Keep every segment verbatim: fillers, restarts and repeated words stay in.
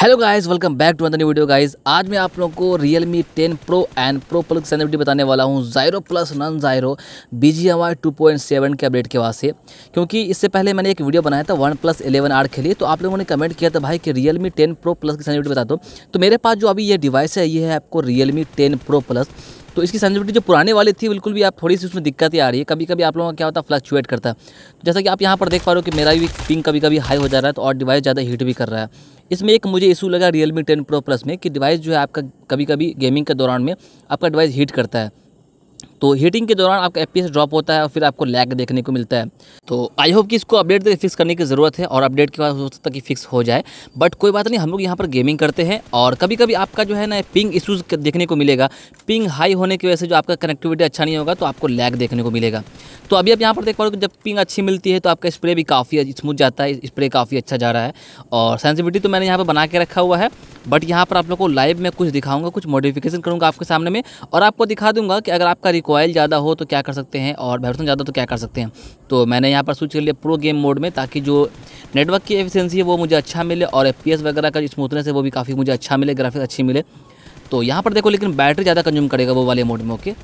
Hello guys, welcome back to another new video. Guys आज मैं आप लोगों को Realme ten pro and Pro Plus की सेंसिटिविटी बताने वाला हूं zero plus non zero B G M I two point seven के अपडेट के वास्ते, क्योंकि इससे पहले मैंने एक वीडियो बनाया था One Plus Eleven R के लिए। तो आप लोगों ने कमेंट किया था भाई कि Realme टेन प्रो प्लस की सेंसिटिविटी बता दो। तो मेरे पास जो अभी ये डिवाइस है ये है आपको Realme टेन प्रो प्लस। तो इसकी सेंसिटिविटी जो पुराने वाली थी बिल्कुल भी आप थोड़ी सी उसमें दिक्कतें आ रही है। कभी कभी आप लोगों का क्या होता है फ्लक्चुएट करता है। तो जैसा कि आप यहाँ पर देख पा रहे हो कि मेरा भी पिंग कभी कभी हाई हो जा रहा है तो और डिवाइस ज़्यादा हीट भी कर रहा है। इसमें एक मुझे इशू लगा Realme टेन प्रो प्लस में कि डिवाइस जो है आपका कभी कभी गेमिंग के दौरान में आपका डिवाइस हीट करता है, तो हीटिंग के दौरान आपका एफ पी एस ड्रॉप होता है और फिर आपको लैग देखने को मिलता है। तो आई होप कि इसको अपडेट फिक्स करने की ज़रूरत है और अपडेट के बाद हो सकता है कि फिक्स हो जाए, बट कोई बात नहीं। हम लोग यहाँ पर गेमिंग करते हैं और कभी कभी आपका जो है ना पिंग इश्यूज़ देखने को मिलेगा। पिंग हाई होने की वजह से जो आपका कनेक्टिविटी अच्छा नहीं होगा तो आपको लैग देखने को मिलेगा। तो अभी आप यहाँ पर देख पा रहे हो कि जब पिंग अच्छी मिलती है तो आपका स्प्रे भी काफ़ी स्मूथ जाता है, स्प्रे काफ़ी अच्छा जा रहा है। और सेंसिटिविटी तो मैंने यहाँ पर बना के रखा हुआ है, बट यहाँ पर आप लोग को लाइव में कुछ दिखाऊंगा, कुछ मॉडिफिकेशन करूँगा आपके सामने में और आपको दिखा दूँगा कि अगर आपका रिकॉयल ज़्यादा हो तो क्या कर सकते हैं और वाइब्रेशन ज़्यादा तो क्या कर सकते हैं। तो मैंने यहाँ पर स्विच कर लिया प्रो गेम मोड में, ताकि जो नेटवर्क की एफिशिएंसी है वो मुझे अच्छा मिले और एफ पी एस वगैरह का स्मूथनेस है वो भी काफ़ी मुझे अच्छा मिले, ग्राफिक्स अच्छी मिले। तो यहाँ पर देखो लेकिन बैटरी ज़्यादा कंज्यूम करेगा वो वाले मोड में। ओके,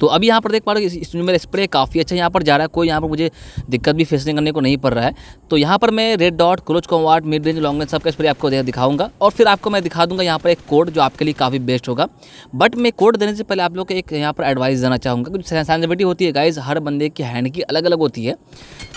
तो अभी यहाँ पर देख पा रहे हो इसमें मेरा स्प्रे काफ़ी अच्छा यहाँ पर जा रहा है, कोई यहाँ पर मुझे दिक्कत भी फेस करने को नहीं पड़ रहा है। तो यहाँ पर मैं red dot, close combat, mid range, long range सबका स्प्रे आपको दिखाऊंगा और फिर आपको मैं दिखा दूंगा यहाँ पर एक कोड जो आपके लिए काफ़ी बेस्ट होगा। बट मैं कोड देने से पहले आप लोग को एक यहाँ पर एडवाइस देना चाहूँगा क्योंकि सेंसिटिविटी होती है गाइज हर बंदे की हैंड की अलग अलग होती है।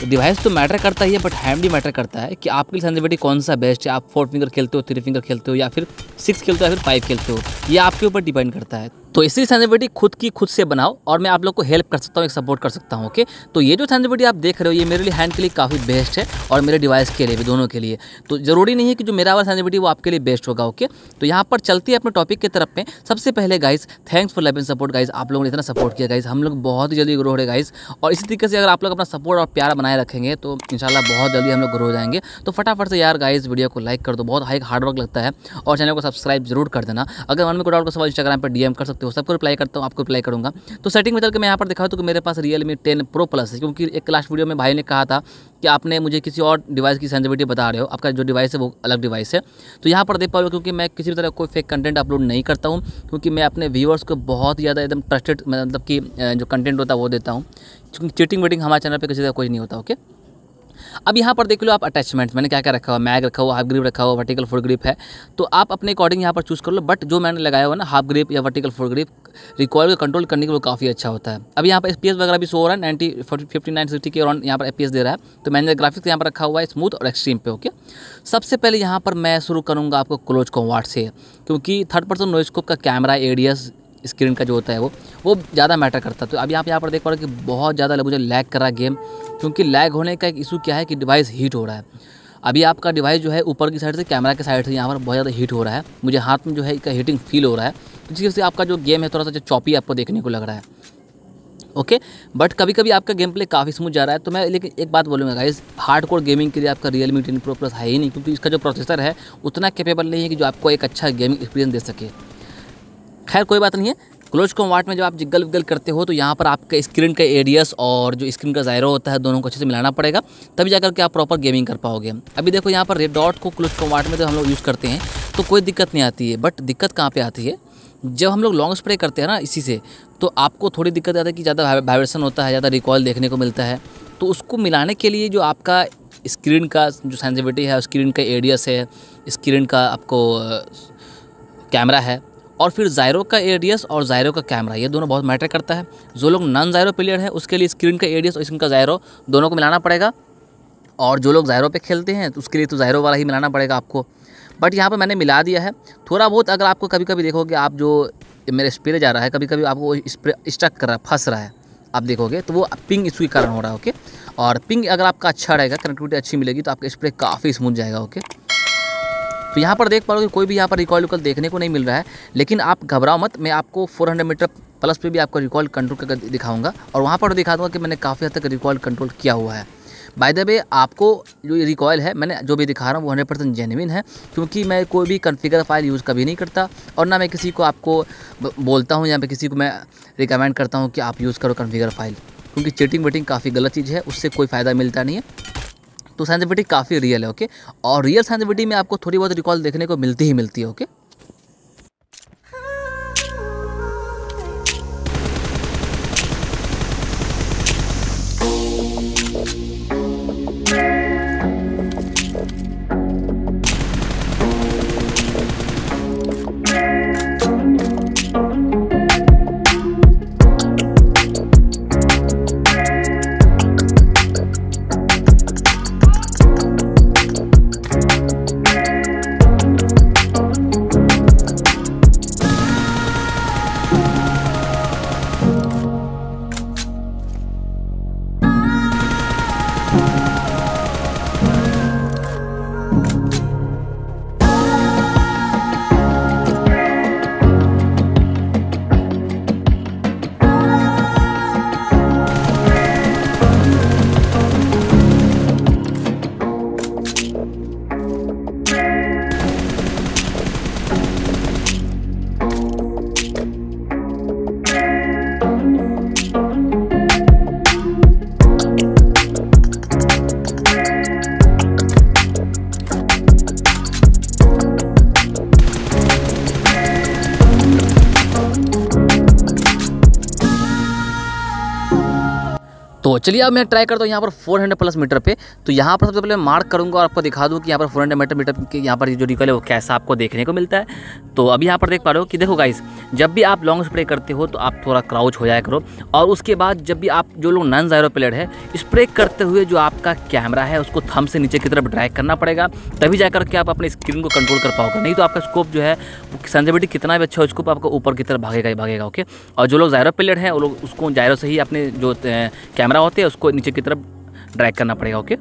तो डिवाइस तो मैटर करता ही है बट हैंड भी मैटर करता है कि आपकी सेंसिटिविटी कौन सा बेस्ट है। आप फोर फिंगर खेलते हो, थ्री फिंगर खेलते हो या फिर सिक्स खेलते हो या फिर फाइव खेलते हो, ये आपके ऊपर डिपेंड करता है। तो इसलिए सेंसिटिविटी खुद की खुद से बनाओ और मैं आप लोग को हेल्प कर सकता हूँ, एक सपोर्ट कर सकता हूँ। ओके, तो ये जो सेंसिटिविटी आप देख रहे हो ये मेरे लिए हैंड के लिए काफ़ी बेस्ट है और मेरे डिवाइस के लिए भी, दोनों के लिए। तो ज़रूरी नहीं है कि जो मेरा वाला सेंसिटिविटी वो आपके लिए बेस्ट होगा। ओके, तो यहाँ पर चलती है अपने टॉपिक की तरफ में। सबसे पहले guys thanks for love and support. Guys आप लोगों ने इतना सपोर्ट किया गाइज, हम लोग बहुत ही जल्दी ग्रो हो रहे गाइज और इसी तरीके से अगर आप लोग अपना सपोर्ट और प्यार बनाए रखेंगे तो इंशाल्लाह बहुत जल्दी हम लोग ग्रो हो जाएंगे। तो फटाफट से यार गाइज वीडियो को लाइक कर दो, बहुत हाई हार्ड वर्क लगता है, और चैनल को सब्सक्राइब जरूर कर देना। अगर मन में कोई डाउट का सवाल इंस्टाग्राम पर डीएम कर सकते हो, सबको रिप्लाई करता हूँ, आपको रिप्लाई करूँगा। तो सेटिंग में चल के मैं यहाँ पर दिखाऊँ तो मेरे पास Realme टेन प्रो प्लस है, क्योंकि एक लास्ट वीडियो में भाई ने कहा था कि आपने मुझे किसी और डिवाइस की सेंसिटिविटी बता रहे हो, आपका जो डिवाइस है वो अलग डिवाइस है। तो यहाँ पर देख पा रहे हो क्योंकि मैं किसी भी तरह कोई फेक कंटेंट अपलोड नहीं करता हूँ, क्योंकि मैं अपने व्यूअर्स को बहुत ज़्यादा एकदम ट्रस्टेड मतलब कि जो कंटेंट होता है वो देता हूँ, क्योंकि चीटिंग वेटिंग हमारे चैनल पर किसी तरह कोई नहीं होता। ओके, अब यहाँ पर देख लो आप अटैचमेंट्स मैंने क्या क्या रखा हुआ, मैग रखा हुआ, हाफ ग्रिप रखा हुआ, वर्टिकल फुल ग्रिप है। तो आप अपने अकॉर्डिंग यहाँ पर चूज़ कर लो, बट जो मैंने लगाया हुआ ना हाफ ग्रिप या वर्टिकल फुल ग्रिप रिकॉइल को कंट्रोल करने के लिए काफ़ी अच्छा होता है। अब यहाँ पर एफ पी एस वगैरह भी सो रहा है नाइन्टी फिफ्टी नाइन सिक्सटी के अराउंड यहाँ पर एफ पी एस दे रहा है। तो मैंने ग्राफिक्स यहाँ पर रखा हुआ है स्मूथ और एक्सट्रीम पे। ओके, सबसे पहले यहाँ पर मैं शुरू करूँगा आपको क्लोज कॉम्बैट से, क्योंकि थर्ड पर्सन नॉइज़ स्कोप का कैमरा एडीएस स्क्रीन का जो होता है वो वो ज़्यादा मैटर करता है। तो अब यहाँ पर यहाँ पर देख पा रहे हो कि बहुत ज़्यादा मुझे लैग कर रहा है गेम, क्योंकि लैग होने का एक इशू क्या है कि डिवाइस हीट हो रहा है। अभी आपका डिवाइस जो है ऊपर की साइड से, कैमरा के साइड से यहाँ पर बहुत ज़्यादा हीट हो रहा है, मुझे हाथ में जो है इसका हीटिंग फील हो रहा है, जिसकी वजह से आपका जो गेम है थोड़ा सा चौपी आपको देखने को लग रहा है। ओके, बट कभी कभी आपका गेम प्ले काफ़ी स्मूथ जा रहा है। तो मैं लेकिन एक बात बोलूँगा गाइस, हार्डकोर गेमिंग के लिए आपका Realme टेन प्रो प्लस है ही नहीं, क्योंकि इसका जो प्रोसेसर है उतना कैपेबल नहीं है कि जो आपको एक अच्छा गेमिंग एक्सपीरियंस दे सके। खैर कोई बात नहीं है। क्लोज कॉम्बैट में जब आप जिगल विगल करते हो तो यहाँ पर आपका स्क्रीन का एडियस और जो स्क्रीन का ज़ायरो होता है दोनों को अच्छे से मिलाना पड़ेगा, तभी जाकर के आप प्रॉपर गेमिंग कर पाओगे। अभी देखो यहाँ पर रेड डॉट को क्लोज कॉम्बैट में जब हम लोग यूज़ करते हैं तो कोई दिक्कत नहीं आती है, बट दिक्कत कहाँ पे आती है जब हम लोग लॉन्ग स्प्रे करते हैं ना इसी से, तो आपको थोड़ी दिक्कत आती है कि ज़्यादा वाइब्रेशन होता है, ज़्यादा रिकॉइल देखने को मिलता है। तो उसको मिलाने के लिए जो आपका स्क्रीन का जो सेंसिटिविटी है, स्क्रीन का एडियस है, स्क्रीन का आपको कैमरा है और फिर ज़ायरो का एडियस और ज़ायरो का कैमरा, ये दोनों बहुत मैटर करता है। जो लोग नॉन ज़ायरो प्लेयर हैं उसके लिए स्क्रीन का एडियस और स्क्रीन का ज़ायरो दोनों को मिलाना पड़ेगा, और जो लोग ज़ायरो पे खेलते हैं तो उसके लिए तो ज़ायरो वाला ही मिलाना पड़ेगा आपको। बट यहाँ पे मैंने मिला दिया है थोड़ा बहुत। अगर आपको कभी कभी देखोगे आप जो मेरा स्प्रे जा रहा है कभी कभी आपको स्प्रे स्टक कर रहा है, फंस रहा है आप देखोगे, तो वो पिंग इशू के कारण हो रहा है। ओके, और पिंग अगर आपका अच्छा रहेगा, कनेक्टिविटी अच्छी मिलेगी तो आपका स्प्रे काफ़ी स्मूथ जाएगा। ओके, तो यहाँ पर देख पा रहे हो कि कोई भी यहाँ पर रिकॉइल विकॉल देखने को नहीं मिल रहा है, लेकिन आप घबराओ मत। मैं आपको फोर हंड्रेड मीटर प्लस पे भी आपको रिकॉइल कंट्रोल करके दिखाऊंगा और वहाँ पर दिखा दूँगा कि मैंने काफ़ी हद तक रिकॉइल कंट्रोल किया हुआ है। बाय द वे आपको जो ये रिकॉइल है मैंने जो भी दिखा रहा हूँ वो हंड्रेड परसेंट जेन्युइन है, क्योंकि मैं कोई भी कन्फिगर फाइल यूज़ कभी नहीं करता और ना मैं किसी को आपको बोलता हूँ या फिर किसी को मैं रिकमेंड करता हूँ कि आप यूज़ करो कन्फिगर फाइल, क्योंकि चीटिंग वेटिंग काफ़ी गलत चीज़ है, उससे कोई फ़ायदा मिलता नहीं है। तो सेंसिटिविटी काफ़ी रियल है ओके। और रियल सेंसिटिविटी में आपको थोड़ी बहुत रिकॉल देखने को मिलती ही मिलती है ओके। तो चलिए अब मैं ट्राई करता हूँ यहाँ पर चार सौ प्लस मीटर पे। तो यहाँ पर सबसे पहले मार्क करूँगा और आपको दिखा दूँ कि यहाँ पर चार सौ मीटर मीटर के यहाँ पर जो रिकॉल है वो कैसा आपको देखने को मिलता है। तो अभी यहाँ पर देख पा रहे हो कि देखो गाइस, जब भी आप लॉन्ग स्प्रे करते हो तो आप थोड़ा क्राउच हो जाया करो, और उसके बाद जब भी आप जो लोग नॉन जायरो प्लेयर है स्प्रे करते हुए जो आपका कैमरा है उसको थम से नीचे की तरफ ड्रैग करना पड़ेगा, तभी जाकर के आप अपने स्क्रीन को कंट्रोल कर पाओगे। नहीं तो आपका स्कोप जो है सेंसिटिविटी कितना भी अच्छा हो स्कोप आपको ऊपर की तरफ भागेगा ही भागेगा ओके। और जो लोग जायरो प्लेयर हैं वो लोग उसको जायरो से ही अपने जो कैमरा होते हैं उसको नीचे की तरफ ड्रैग करना पड़ेगा ओके।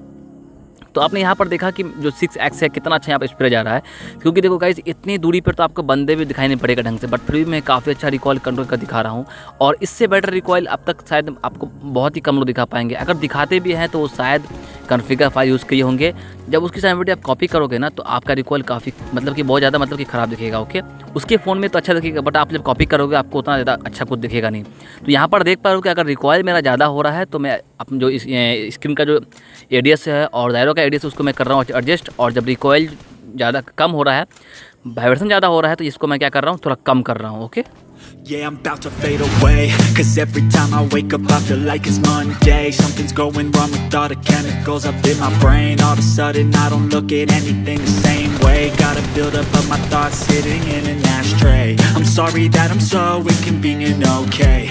तो आपने यहाँ पर देखा कि जो सिक्स एक्स है कितना अच्छा यहाँ पर स्प्रे जा रहा है, क्योंकि देखो गाइस इतनी दूरी पर तो आपको बंदे भी दिखाई नहीं पड़ेगा ढंग से, बट फिर भी मैं काफ़ी अच्छा रिकॉल कंट्रोल कर दिखा रहा हूँ। और इससे बेटर रिकॉल अब तक शायद आपको बहुत ही कम लोग दिखा पाएंगे, अगर दिखाते भी हैं तो वो शायद कॉन्फ़िगर फाइल यूज़ किए होंगे। जब उसकी सेंसिटिविटी आप कॉपी करोगे ना तो आपका रिकॉल काफ़ी मतलब कि बहुत ज़्यादा मतलब कि ख़राब दिखेगा ओके। उसके फ़ोन में तो अच्छा दिखेगा, बट आप जब कॉपी करोगे आपको उतना ज़्यादा अच्छा कुछ दिखेगा नहीं। तो यहाँ पर देख पा रहे हो कि अगर रिकॉल मेरा ज़्यादा हो रहा है तो मैं अपनी जो स्क्रीन का जो रेडियस है और दायरों का रेडियस उसको मैं कर रहा हूँ एडजस्ट, और जब रिकॉल ज़्यादा कम हो रहा है वाइब्रेशन ज़्यादा हो रहा है तो इसको मैं क्या कर रहा हूँ थोड़ा कम कर रहा हूँ okay. Yeah, I'm about to fade away, cause every time I wake up I feel like it's Monday. Something's going wrong with all the chemicals up in my brain. All of a sudden I don't look at anything the same way. Gotta build up of my thoughts sitting in an ashtray. I'm sorry that I'm so inconvenient, okay.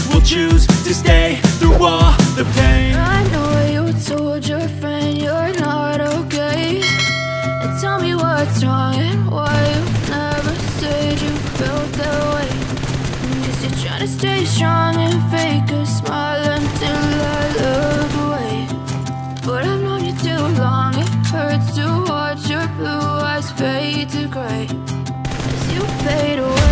will choose to stay through all the pain. I know you told your friend you're not okay, and tell me what's wrong and why you never said you felt that way. Cause you're trying to stay strong and fake a smile until I look away. But I've known you too long, it hurts to watch your blue eyes fade to grey as you fade away.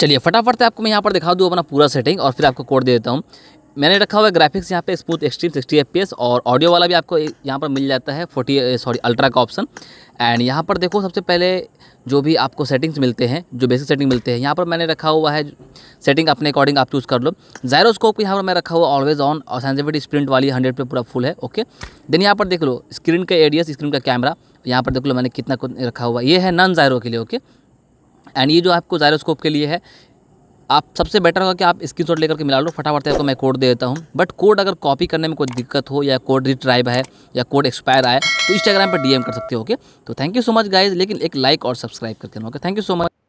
चलिए फटाफट से आपको मैं यहाँ पर दिखा दूँ अपना पूरा सेटिंग और फिर आपको कोड दे देता हूँ। मैंने रखा हुआ ग्राफिक्स यहाँ पे smooth extreme sixty F P S, और ऑडियो वाला भी आपको यहाँ पर मिल जाता है फोर्टी सॉरी अल्ट्रा का ऑप्शन। एंड यहाँ पर देखो सबसे पहले जो भी आपको सेटिंग्स मिलते हैं जो बेसिक सेटिंग मिलते हैं यहाँ पर मैंने रखा हुआ है सेटिंग अपने अकॉर्डिंग आप चूज़ कर लो। जायरोस्कोप यहाँ पर मैं रखा हुआ ऑलवेज ऑन और सेंसिटिविटी स्प्रिंट वाली हंड्रेड पे पूरा फुल है ओके। देन यहाँ पर देख लो स्क्रीन का एरियस स्क्रीन का कैमरा यहाँ पर देख लो मैंने कितना रखा हुआ, ये है नॉन जायरो के लिए ओके। एंड ये जो आपको जायरोस्कोप के लिए है आप सबसे बेटर होगा कि आप स्क्रीनशॉट लेकर के मिला लो। फटाफट आपको मैं कोड दे देता हूँ, बट कोड अगर कॉपी करने में कोई दिक्कत हो या कोड रिट्राइव है या कोड एक्सपायर आए तो इंस्टाग्राम पर डी एम कर सकते हो ओके। तो thank you so much guys, लेकिन एक लाइक और सब्सक्राइब करके okay. Thank you so much.